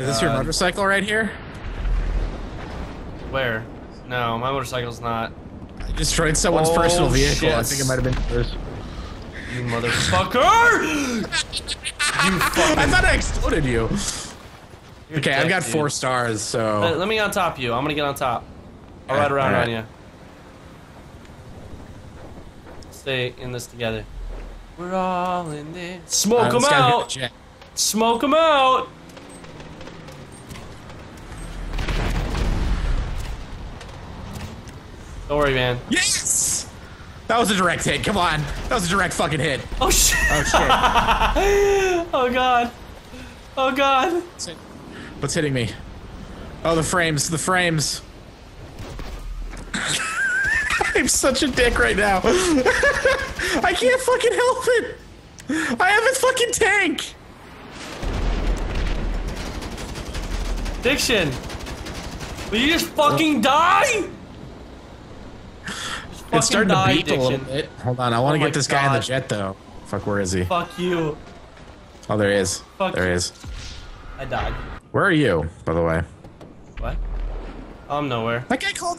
Is this your motorcycle right here? Where? No, my motorcycle's not. I destroyed someone's personal vehicle. Shit. I think it might have been yours. You motherfucker! You fucking... I thought I exploded you. You're okay, I've got 4 stars, so... Let me on top of you. I'm gonna get on top. I'll ride around on you. Stay in this together. We're all in this. Smoke them out! Smoke them out! Don't worry, man. Yes! That was a direct hit. Come on. That was a direct fucking hit. Oh, shit. Oh, shit. Oh, God. Oh, God. What's hitting me? Oh, the frames. The frames. I'm such a dick right now. I can't fucking help it. I have a fucking tank. Diction. Will you just fucking die? It's starting to beep a little bit. Hold on, I want to get this guy in the jet though. Fuck, where is he? Fuck you. Oh, there he is. Fuck there he is. I died. Where are you, by the way? What? I'm nowhere. That guy called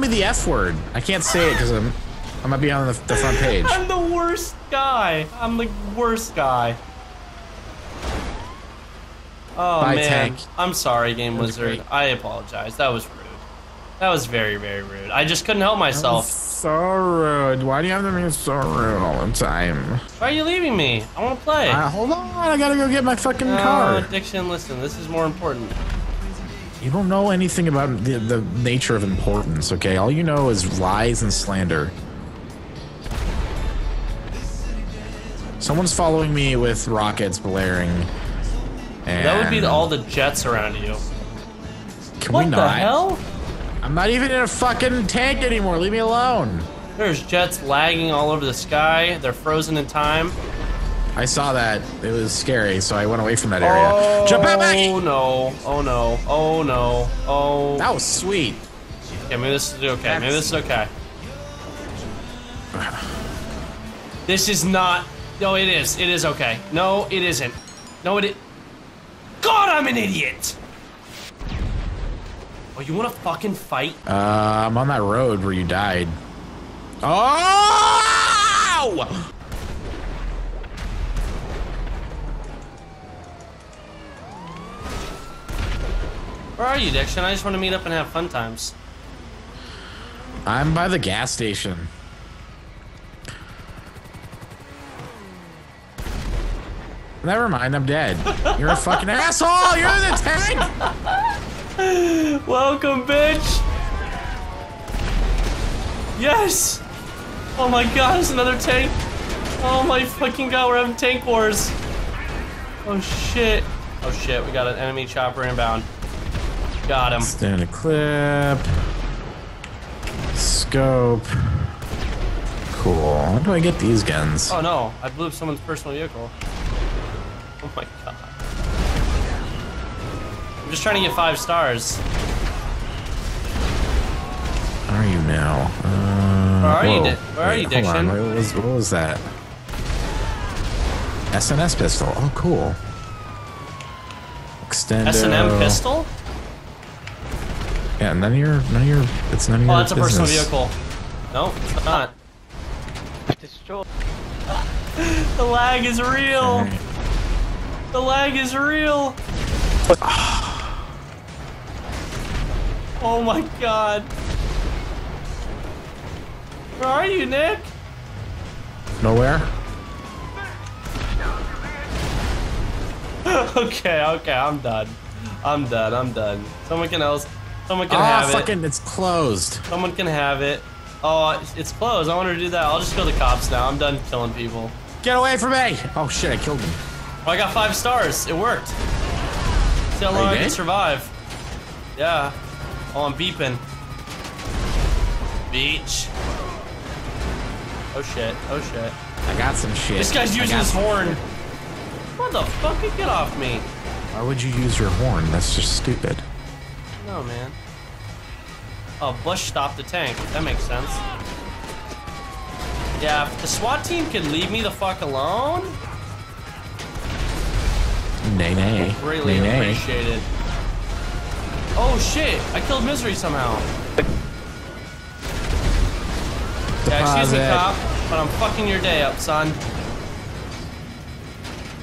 me the F word. I can't say it because I might be on the front page. I'm the worst guy. I'm the worst guy. Oh man. Tank. I'm sorry, Game Wizard. I apologize. That was rude. That was very, very rude. I just couldn't help myself. So rude. Why do you have to be so rude all the time? Why are you leaving me? I want to play. Hold on. I gotta go get my fucking car. Diction, listen. This is more important. You don't know anything about the nature of importance, okay? All you know is lies and slander. Someone's following me with rockets blaring. And that would be all the jets around you. Can we not? What the hell? I'm not even in a fucking tank anymore. Leave me alone. There's jets lagging all over the sky. They're frozen in time. I saw that. It was scary, so I went away from that area. Oh, jump out, Maggie! Oh no! Oh no! Oh no! Oh. That was sweet. Okay, maybe this is okay. Maybe this is okay. This is not. No, it is. It is okay. No, it isn't. No, it. God, I'm an idiot. Oh, you want to fucking fight? I'm on that road where you died. Oh! Where are you, Diction? I just want to meet up and have fun times. I'm by the gas station. Never mind, I'm dead. You're a fucking asshole! You're in the tank! Welcome, bitch! Yes! Oh my god, there's another tank! Oh my fucking god, we're having tank wars! Oh shit. Oh shit, we got an enemy chopper inbound. Got him. Standard clip. Scope. Cool. How do I get these guns? Oh no, I blew up someone's personal vehicle. Oh my god. I'm just trying to get 5 stars. Where are you now? Where are you, Diction? What was that? SNS pistol. Oh, cool. Extendo. S&M pistol? Yeah, none of your. It's none of your. Oh, that's business. A personal vehicle. No, it's not. Destroyed. The lag is real. Right. The lag is real. Oh my god. Where are you, Nick? Nowhere. Okay, I'm done. I'm done. Someone can have it. Oh, fucking, it's closed. Someone can have it. Oh, it's closed. I wanted to do that. I'll just go to the cops now. I'm done killing people. Get away from me! Oh shit, I killed him. Oh, I got 5 stars. It worked. See how long I can survive. Yeah. Oh, I'm beeping. Beach. Oh shit. I got some shit. This guy's using his horn. Motherfucker, get off me. Why would you use your horn? That's just stupid. No, man. Oh, Bush stopped the tank. That makes sense. Yeah, if the SWAT team can leave me the fuck alone. Nay, nay. Really appreciate it. Oh shit! I killed Misery somehow. Yeah, excuse me, cop, but I'm fucking your day up, son.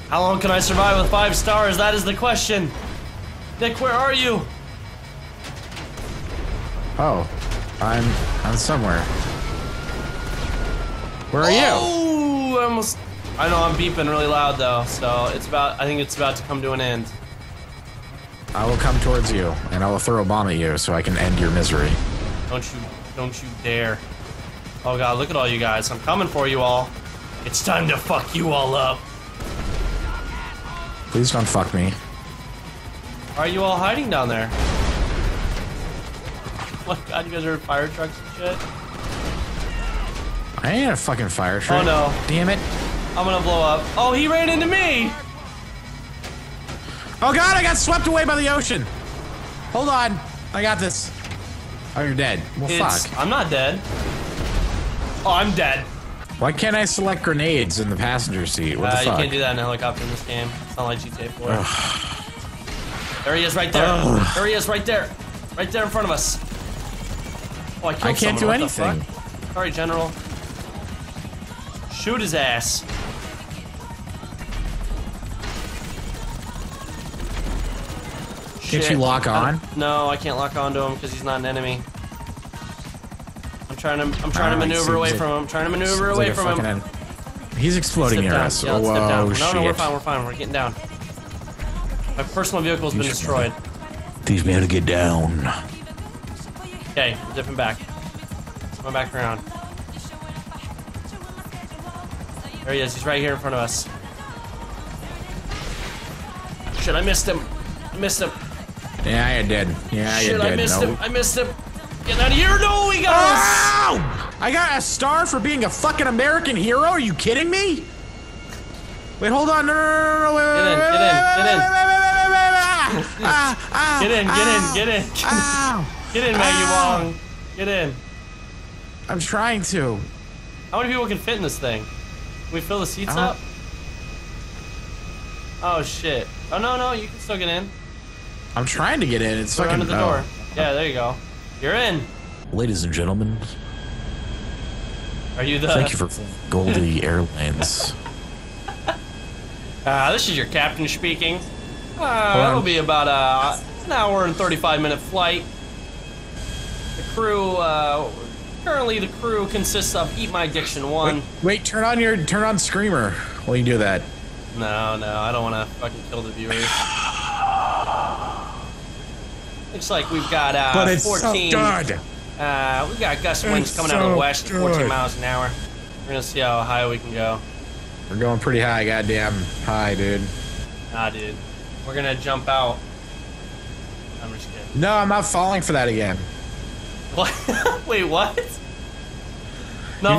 How long can I survive with 5 stars? That is the question. Nick, where are you? Oh, I'm somewhere. Where are you? I almost. I know I'm beeping really loud though, so it's about. I think it's about to come to an end. I will come towards you, and I will throw a bomb at you so I can end your misery. Don't you dare! Oh god, look at all you guys. I'm coming for you all. It's time to fuck you all up. Please don't fuck me. Why are you all hiding down there? Oh my god, you guys are in fire trucks and shit. I ain't a fucking fire truck. Oh no. Damn it. I'm gonna blow up. Oh, he ran into me! Oh god, I got swept away by the ocean! Hold on. I got this. Oh, you're dead. Well, fuck. I'm not dead. Oh, I'm dead. Why can't I select grenades in the passenger seat? What the fuck? You can't do that in a helicopter in this game. It's not like GTA 4. Ugh. There he is right there. Ugh. There he is right there. Right there in front of us. Oh, I can't do anything. Sorry, General. Shoot his ass. Can't you lock on? No, I can't lock onto him because he's not an enemy. I'm trying to maneuver away from him. I'm trying to maneuver away from him. He's exploding near us. Yeah, oh shit. No, we're fine. We're fine. We're getting down. My personal vehicle has been destroyed. Teach me how to get down. Okay, we're dipping back. Come back around. There he is. He's right here in front of us. Shit, I missed him. I missed him. Yeah, you did. Yeah, you did. Shit, I missed him. I missed him. Get out of here! No, he got us! I got a star for being a fucking American hero? Are you kidding me? Wait, hold on. No, Get in, Maggie Wong. Get in. I'm trying to. How many people can fit in this thing? Can we fill the seats up? Oh shit. Oh no, you can still get in. I'm trying to get in. It's fucking under the door. Yeah, there you go. You're in. Ladies and gentlemen. Are you the Thank you for Goldy Airlines. This is your captain speaking. That'll be about an hour and 35-minute flight. The crew currently, the crew consists of EatMyDiction1. Wait, turn on Screamer while you do that. No, I don't want to fucking kill the viewers. Looks like we've got 14. So we've got gust winds coming out of the west at 14 miles an hour. We're gonna see how high we can go. We're going pretty high, goddamn high, dude. Nah, dude. We're gonna jump out. I'm just kidding. No, I'm not falling for that again. What? Wait, what? No,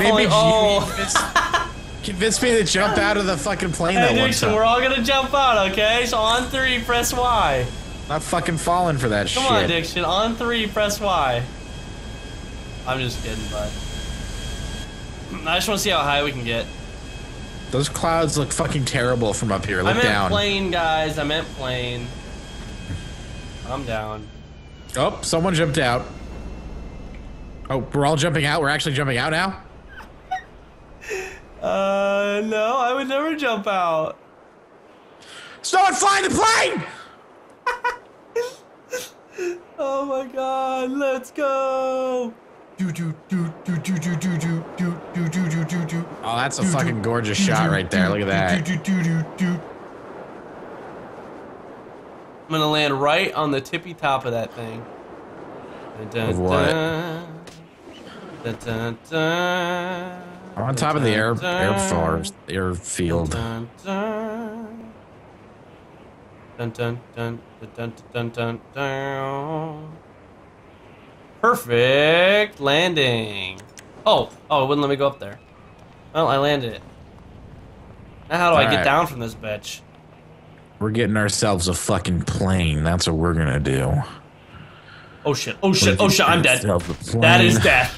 convince me to jump out of the fucking plane that one time. We're all gonna jump out, okay? So on 3, press Y. Not fucking falling for that shit. Come on, Diction. On 3, press Y. I'm just kidding, bud. I just want to see how high we can get. Those clouds look fucking terrible from up here. Look down. I meant plane, guys. I meant plane. I'm down. Oh, someone jumped out. Oh, we're all jumping out? We're actually jumping out now? No, I would never jump out. Stop flying the plane! Oh my god, let's go! Oh, that's a fucking gorgeous shot right there. Look at that. I'm gonna land right on the tippy top of that thing. Of what? I'm on top of the airfield. Perfect landing. Oh, it wouldn't let me go up there. Well, I landed it. Now how do I get down from this bitch? We're getting ourselves a fucking plane. That's what we're gonna do. Oh shit, oh shit, oh shit, I'm dead. That is death.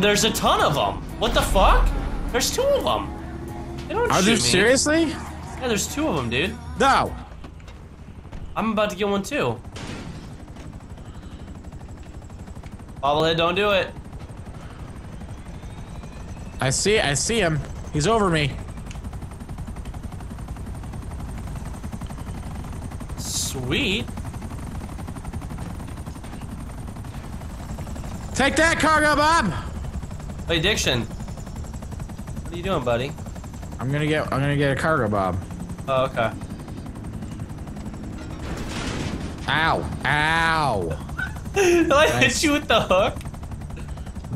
There's a ton of them. What the fuck? There's 2 of them. They don't shoot me. Seriously? Yeah, there's 2 of them, dude. No. I'm about to get one too. Bobblehead, don't do it. I see him. He's over me. Sweet. Take that, Cargo Bob! Hey, Diction. What are you doing, buddy? I'm gonna get a Cargo Bob. Oh, okay. Ow. Ow. Did I hit you with the hook?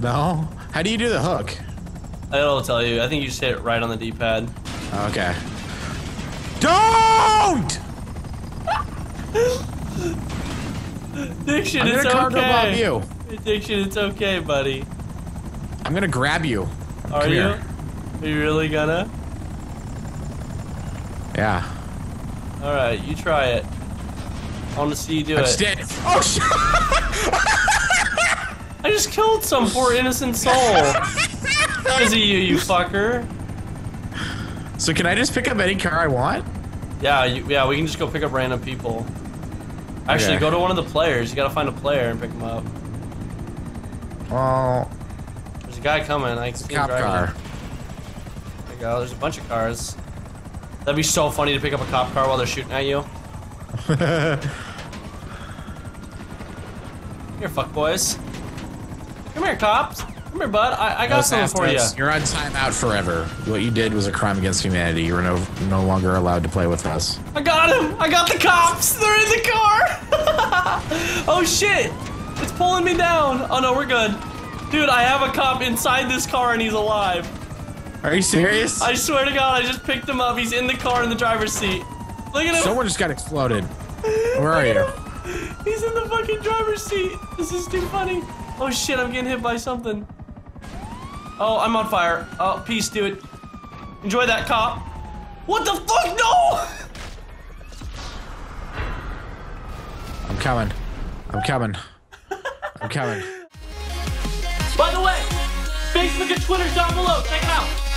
No. How do you do the hook? I'll tell you. I think you just hit it right on the D-pad. Okay. Don't! Diction, I'm it's okay. Cargo Bob you. Diction, it's okay, buddy. I'm gonna grab you. Are you? Here. Are you really gonna? Yeah. Alright, you try it. I want to see you do it. Dead. Oh shit! I just killed some poor innocent soul. Because of you, you fucker. So can I just pick up any car I want? Yeah, yeah, we can just go pick up random people. Actually, go to one of the players. You gotta find a player and pick him up. Well, there's a guy coming. I can see him driving. Cop car. There you go. There's a bunch of cars. That'd be so funny to pick up a cop car while they're shooting at you. Here, fuck boys. Come here, cops. Come here, bud. I got something for you. You're on timeout forever. What you did was a crime against humanity. You were no longer allowed to play with us. I got him. I got the cops. They're in the car. Oh shit! It's pulling me down. Oh no, we're good. Dude, I have a cop inside this car and he's alive. Are you serious? I swear to God, I just picked him up. He's in the car in the driver's seat. Look at him. Someone just got exploded. Where are you? He's in the fucking driver's seat. This is too funny. Oh shit, I'm getting hit by something. Oh, I'm on fire. Oh, peace, dude. Enjoy that, cop. What the fuck? No! I'm coming. I'm coming. I'm coming. By the way, Facebook and Twitter's down below. Check it out.